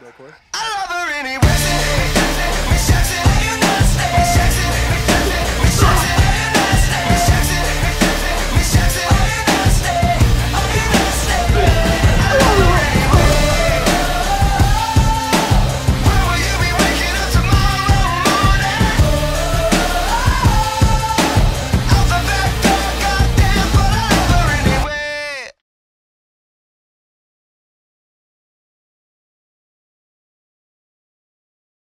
Real quick. I love her anyway.